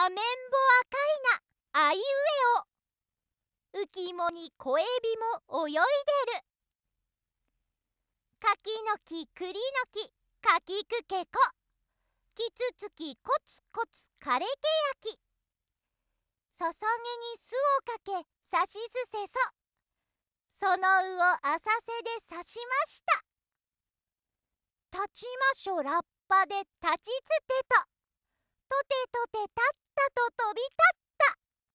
アメンボアカイナあいうえお。浮き芋に小エビも泳いでる。柿の木栗の木柿くけこ。キツツキコツコツ枯れけやき。注ぎに酢をかけさしすせそ。そのうを浅瀬で刺しました。立ちましょラッパで立ちつてと。とてとてたったと飛び立